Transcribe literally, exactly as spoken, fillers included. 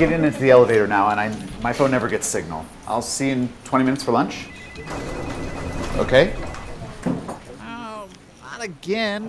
getting into the elevator now, and I, my phone never gets signal. I'll see you in twenty minutes for lunch. Okay. Oh, not again.